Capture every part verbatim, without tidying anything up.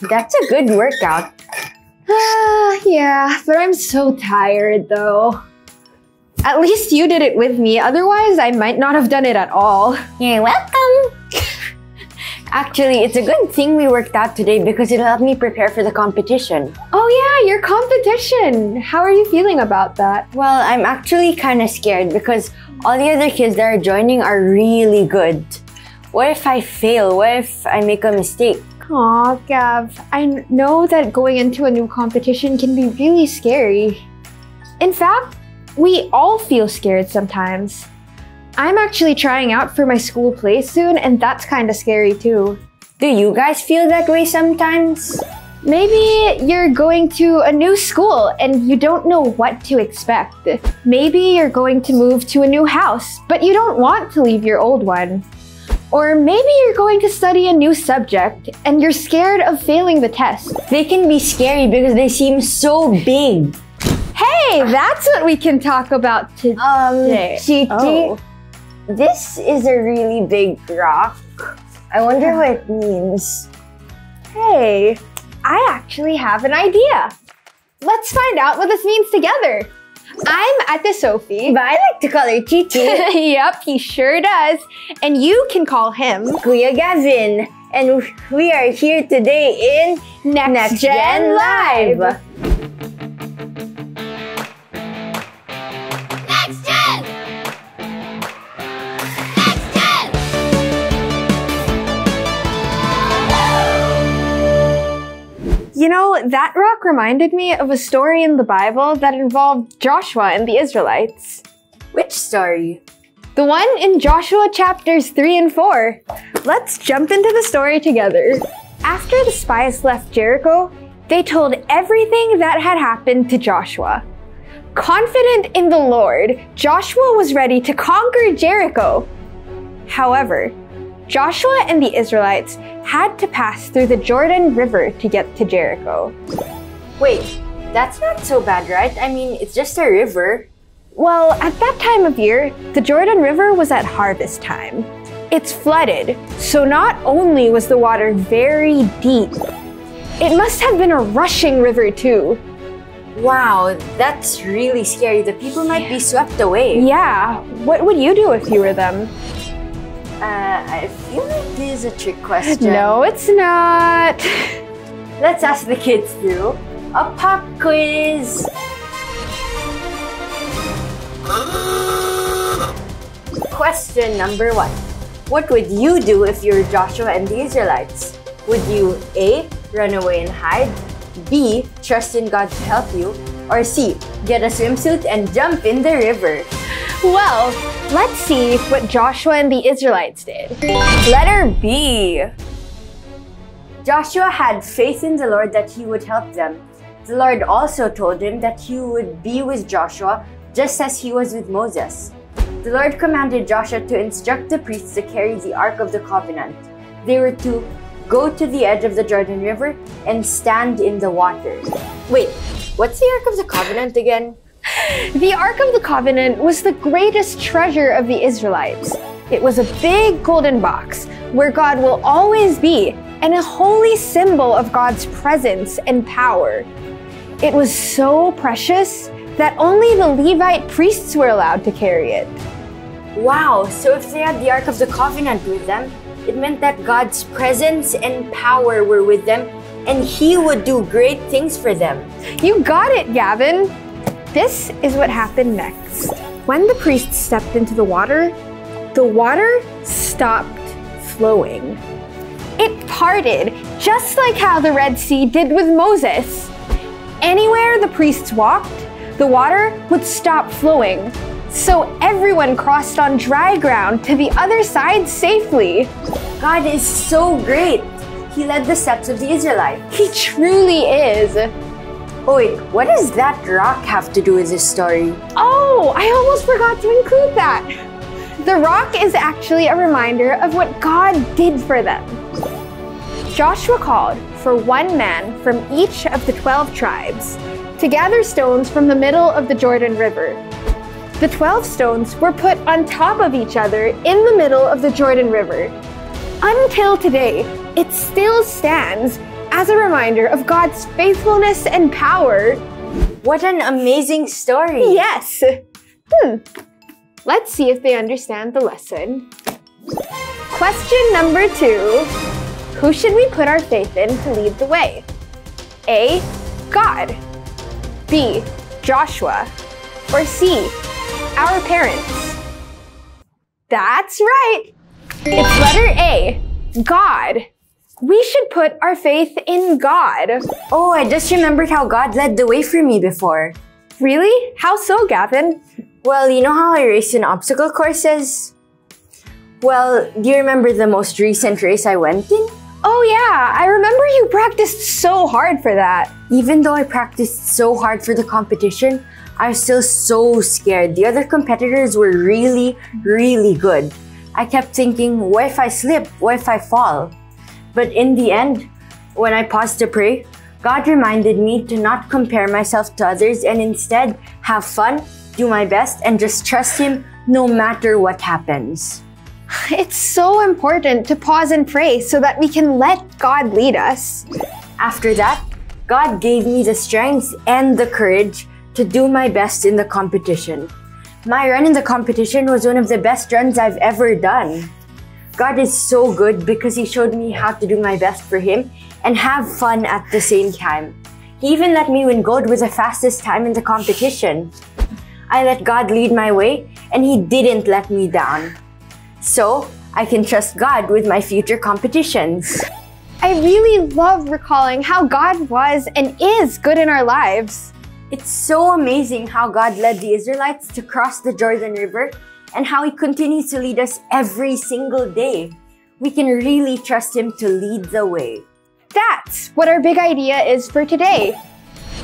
That's a good workout. Uh, yeah, but I'm so tired though. At least you did it with me, otherwise I might not have done it at all. You're welcome! Actually, it's a good thing we worked out today because it'll help me prepare for the competition. Oh yeah, your competition! How are you feeling about that? Well, I'm actually kind of scared because all the other kids that are joining are really good. What if I fail? What if I make a mistake? Aw, Gav, I know that going into a new competition can be really scary. In fact, we all feel scared sometimes. I'm actually trying out for my school play soon, and that's kind of scary too. Do you guys feel that way sometimes? Maybe you're going to a new school and you don't know what to expect. Maybe you're going to move to a new house, but you don't want to leave your old one. Or maybe you're going to study a new subject and you're scared of failing the test. They can be scary because they seem so big. Hey, that's what we can talk about today. Um, Chichi, oh. This is a really big rock. I wonder what it means. Hey, I actually have an idea. Let's find out what this means together. I'm Ate Sophie. But I like to call her Chichi. Yep, he sure does. And you can call him Kuya Gavin. And we are here today in Next, Next Gen, Gen Live. Next Gen! Next Gen! You know, that rock reminded me of a story in the Bible that involved Joshua and the Israelites. Which story? The one in Joshua chapters three and four. Let's jump into the story together. After the spies left Jericho, they told everything that had happened to Joshua. Confident in the Lord, Joshua was ready to conquer Jericho. However, Joshua and the Israelites had to pass through the Jordan River to get to Jericho. Wait, that's not so bad, right? I mean, it's just a river. Well, at that time of year, the Jordan River was at harvest time. It's flooded, so not only was the water very deep, it must have been a rushing river too. Wow, that's really scary. The people might be swept away. Yeah, what would you do if you were them? Uh, I feel like this is a trick question. No, it's not. Let's ask the kids through a pop quiz. Question number one. What would you do if you were Joshua and the Israelites? Would you A. Run away and hide? B. Trust in God to help you? Or C. Get a swimsuit and jump in the river? Well, let's see what Joshua and the Israelites did. Letter B. Joshua had faith in the Lord that he would help them. The Lord also told him that he would be with Joshua just as he was with Moses. The Lord commanded Joshua to instruct the priests to carry the Ark of the Covenant. They were to go to the edge of the Jordan River and stand in the water. Wait, what's the Ark of the Covenant again? The Ark of the Covenant was the greatest treasure of the Israelites. It was a big golden box where God will always be and a holy symbol of God's presence and power. It was so precious that only the Levite priests were allowed to carry it. Wow, so if they had the Ark of the Covenant with them, it meant that God's presence and power were with them and He would do great things for them. You got it, Gavin! This is what happened next. When the priests stepped into the water, the water stopped flowing. It parted, just like how the Red Sea did with Moses. Anywhere the priests walked, the water would stop flowing, so everyone crossed on dry ground to the other side safely. God is so great. He led the steps of the Israelites. He truly is. Oh wait, what does that rock have to do with this story? Oh, I almost forgot to include that. The rock is actually a reminder of what God did for them. Joshua called for one man from each of the twelve tribes to gather stones from the middle of the Jordan River. The twelve stones were put on top of each other in the middle of the Jordan River. Until today, it still stands as a reminder of God's faithfulness and power. What an amazing story! Yes! Hmm. Let's see if they understand the lesson. Question number two. Who should we put our faith in to lead the way? A. God. B. Joshua. Or C. Our parents. That's right! It's letter A. God. We should put our faith in God. Oh, I just remembered how God led the way for me before. Really? How so, Gavin? Well, you know how I raced in obstacle courses? Well, do you remember the most recent race I went in? Oh yeah, I remember you practiced so hard for that. Even though I practiced so hard for the competition, I was still so scared. The other competitors were really, really good. I kept thinking, what if I slip? What if I fall? But in the end, when I paused to pray, God reminded me to not compare myself to others and instead have fun, do my best, and just trust Him no matter what happens. It's so important to pause and pray so that we can let God lead us. After that, God gave me the strength and the courage to do my best in the competition. My run in the competition was one of the best runs I've ever done. God is so good because He showed me how to do my best for Him and have fun at the same time. He even let me win gold with the fastest time in the competition. I let God lead my way and He didn't let me down. So, I can trust God with my future competitions. I really love recalling how God was and is good in our lives. It's so amazing how God led the Israelites to cross the Jordan River and how He continues to lead us every single day. We can really trust Him to lead the way. That's what our big idea is for today.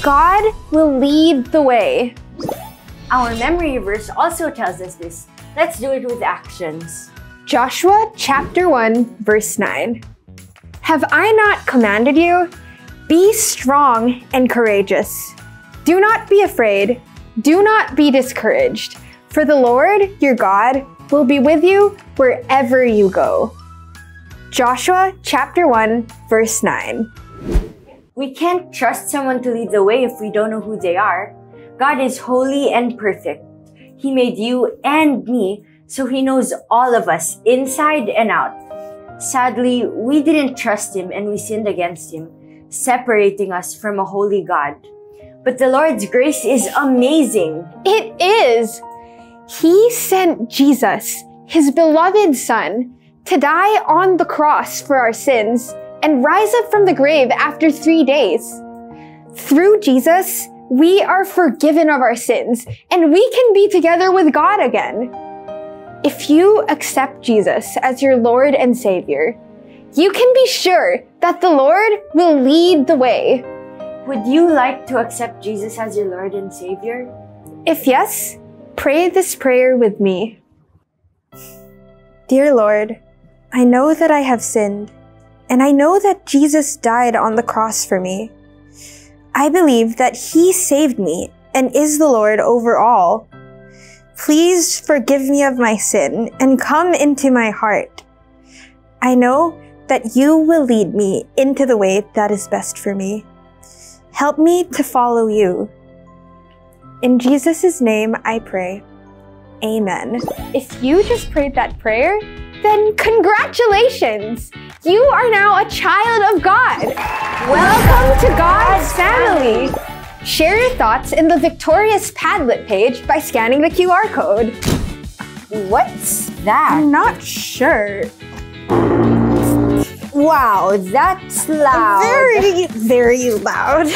God will lead the way. Our memory verse also tells us this. Let's do it with actions. Joshua chapter one, verse nine. Have I not commanded you? Be strong and courageous. Do not be afraid. Do not be discouraged. For the Lord, your God, will be with you wherever you go. Joshua chapter one, verse nine. We can't trust someone to lead the way if we don't know who they are. God is holy and perfect. He made you and me, so He knows all of us, inside and out. Sadly, we didn't trust Him and we sinned against Him, separating us from a holy God. But the Lord's grace is amazing. It is! He sent Jesus, His beloved Son, to die on the cross for our sins and rise up from the grave after three days. Through Jesus, we are forgiven of our sins, and we can be together with God again. If you accept Jesus as your Lord and Savior, you can be sure that the Lord will lead the way. Would you like to accept Jesus as your Lord and Savior? If yes, pray this prayer with me. Dear Lord, I know that I have sinned, and I know that Jesus died on the cross for me. I believe that He saved me and is the Lord over all. Please forgive me of my sin and come into my heart. I know that You will lead me into the way that is best for me. Help me to follow You. In Jesus' name I pray. Amen. If you just prayed that prayer, then congratulations! You are now a child of God! Welcome to God's family! Share your thoughts in the Victorious Padlet page by scanning the Q R code. What's that? I'm not sure. Wow, that's loud. Very, very loud.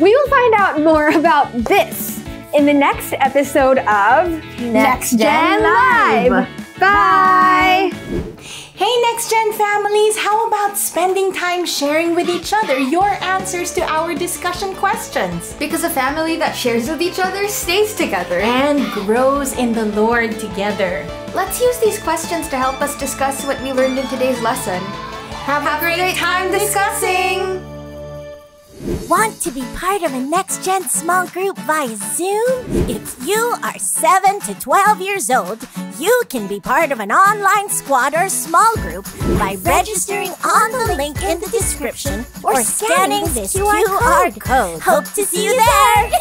We will find out more about this in the next episode of Next, Next Gen Live. Live. Bye! Hey Next Gen families, how about spending time sharing with each other your answers to our discussion questions? Because a family that shares with each other stays together and grows in the Lord together. Let's use these questions to help us discuss what we learned in today's lesson. Have, Have a great, great time discussing! discussing. want to be part of a Next Gen small group via Zoom? If you are seven to twelve years old, you can be part of an online squad or small group by registering on the link in the description or scanning this Q R code. Hope to see you there!